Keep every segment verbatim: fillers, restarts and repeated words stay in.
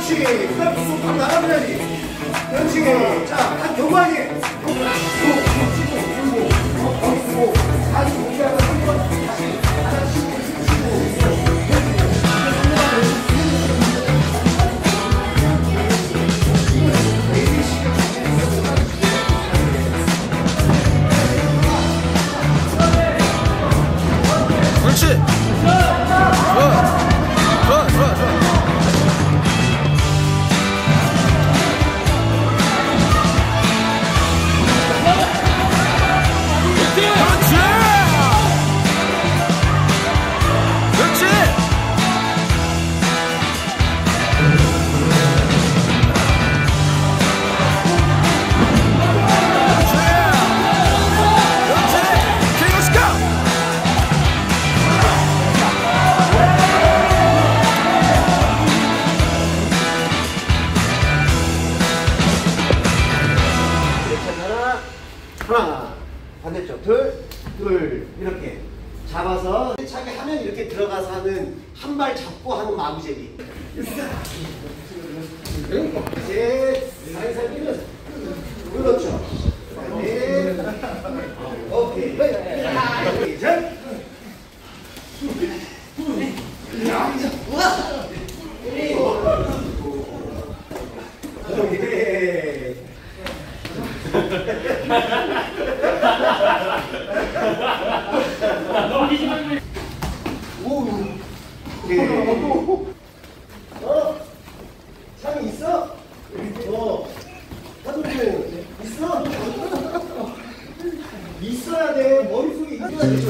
그렇지. 그다음 쏙 날아버려야지. 그렇지. 자, 한 요만히. 요만히. 요만히. 다시 공개하고 한 번. 다시. 하나씩. 하나, 반대쪽, 둘, 둘, 이렇게 잡아서 차게 하면 이렇게 들어가서 하는 한 발 잡고 하는 마구제비. 셋, 살살 밀면서. 그렇죠. 넷, 오케이. 셋, 있어야 돼. 머릿속에 있어야 돼.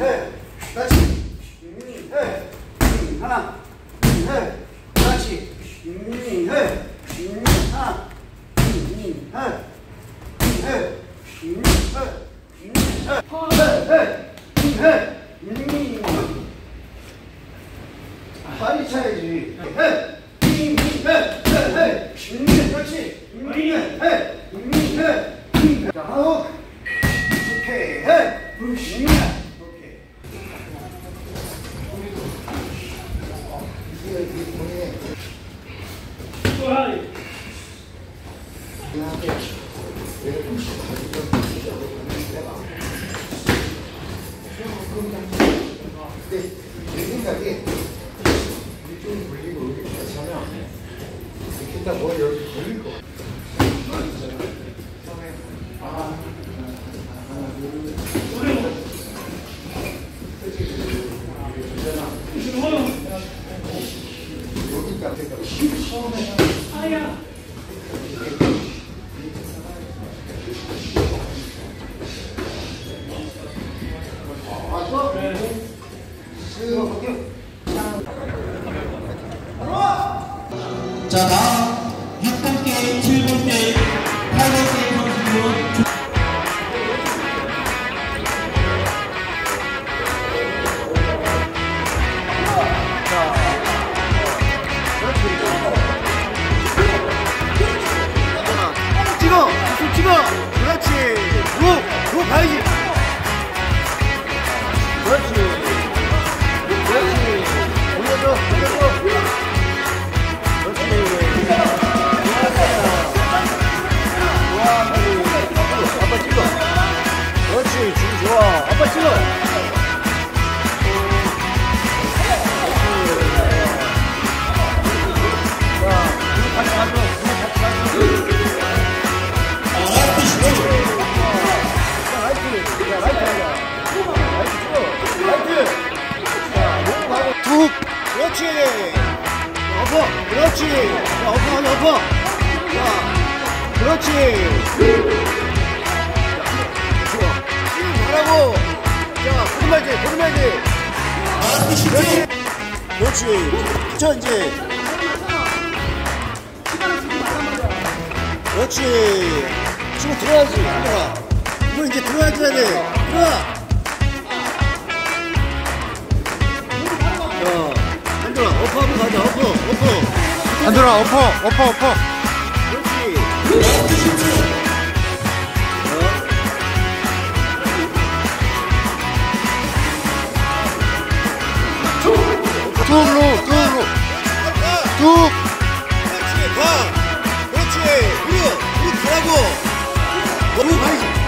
해, 다시, 해, 하나, 해, 다시, 해, 하나, 해, 해, 해, 해, 빨리 차야지. 해, 그렇지. 해, 자, 하나, 오케이, 해, 오케이. 근데 내 생각에 이쪽으로 돌리고 여기 같이 하면 이렇게 딱 머리 여기 돌릴 거. 자, 다음 육 번 게임, 칠 번 게임, 팔 번 게임 선수는 찍어! 계속 찍어! 그렇지! 누워! 누워 가야지! 그렇지! 그렇지! 올려줘! 올려줘! 아빠 찔러! 툭! 그렇지! 어퍼! 그렇지! 어퍼! 어퍼! 그렇지! 고르면야지 고르면야지 그렇지 그렇지 이제 그렇지 지금 들어와야지 들어와 이거 이제 들어와야 돼 들어와 야 안돌아 어퍼 한번 가자 어퍼 어퍼 안돌아 어퍼 어퍼 어퍼 그렇지 뚝! 뚝! 뚝! 그렇지! 봐! 그렇지! 위로! 위로 가라고! 너무 가야지!